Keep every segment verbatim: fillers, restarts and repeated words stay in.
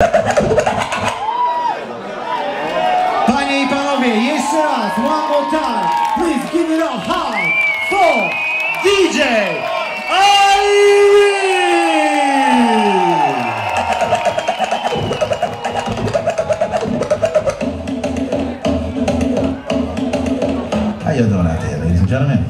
Panie I panowie, jeszcze raz, one more time, please give it up hard for D J Irie! How you doing out there, ladies and gentlemen?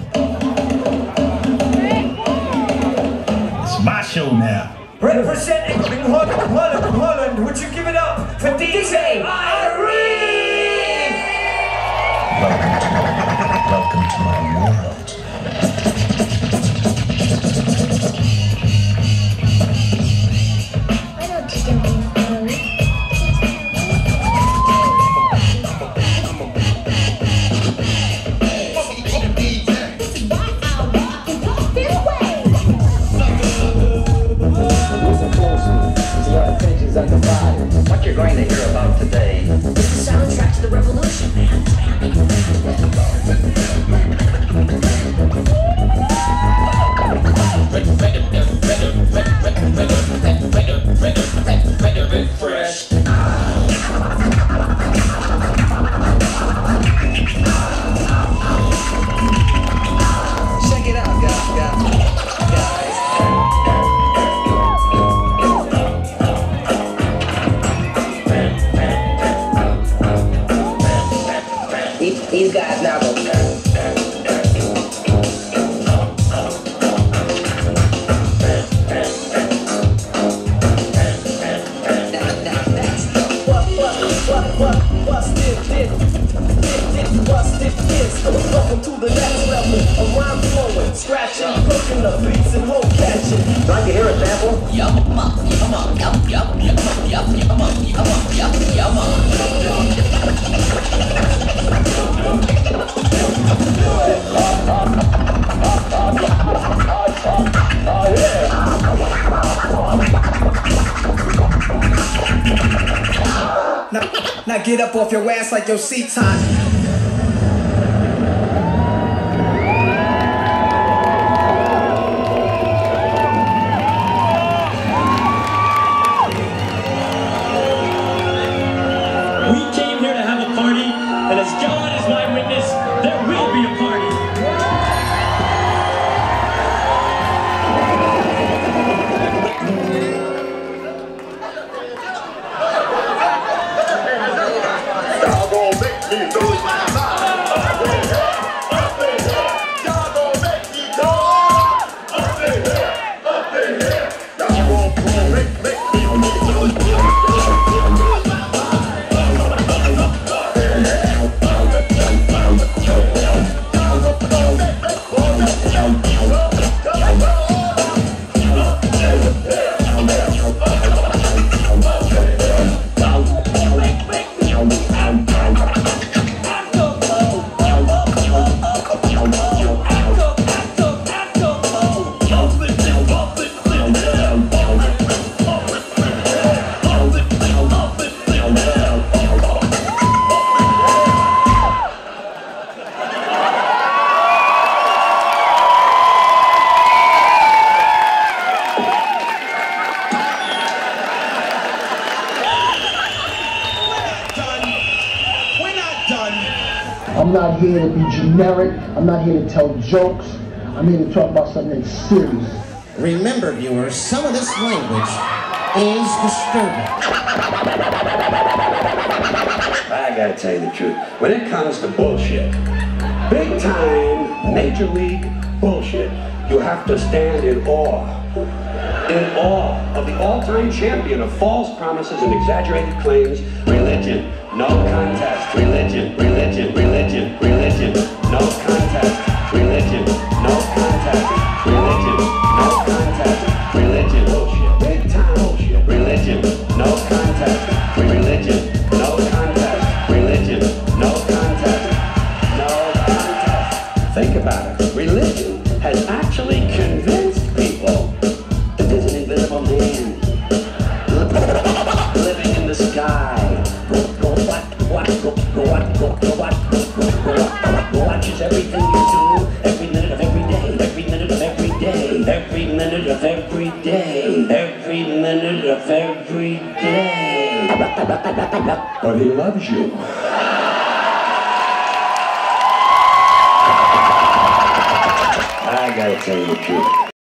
It's my show now. Representing Holland, Holland, Holland, would you give it up for D J Irie? Welcome to my world. Welcome to my world. I don't think I'm what you're going to hear about today is the soundtrack to the revolution, man. Fresh. Check it out, guys. guys. These guys now go. Welcome to the next level. A rhyme flowing, scratching, cooking the beats and hole catching. Like to hear a sample? Yum up, yum up, yum up, yum up, yum up, yum up, yum up, yum up, yum up. Now, now get up off your ass like your seat's hot. We came here to have a party, and as God is my witness, there will be a party. Y'all gon' make me lose my mind. Y'all gon' make me go up in here, up in here. Y'all gon' make me lose my mind. I'm not here to be generic, I'm not here to tell jokes, I'm here to talk about something that's serious. Remember, viewers, some of this language is disturbing. I gotta tell you the truth, when it comes to bullshit, big time, major league bullshit, you have to stand in awe, in awe of the all-time champion of false promises and exaggerated claims, religion. No contest, religion, religion, religion, religion, no contest, religion, no contest, religion, no contest, religion, bullshit, big time bullshit, religion, no contest, religion, no contest, religion, no contest, no contest. Think about it, religion has actually convinced people that there's an invisible man living in the sky. Watches everything you do, every minute of every day, every minute of every day. But he loves you. I gotta tell you the truth.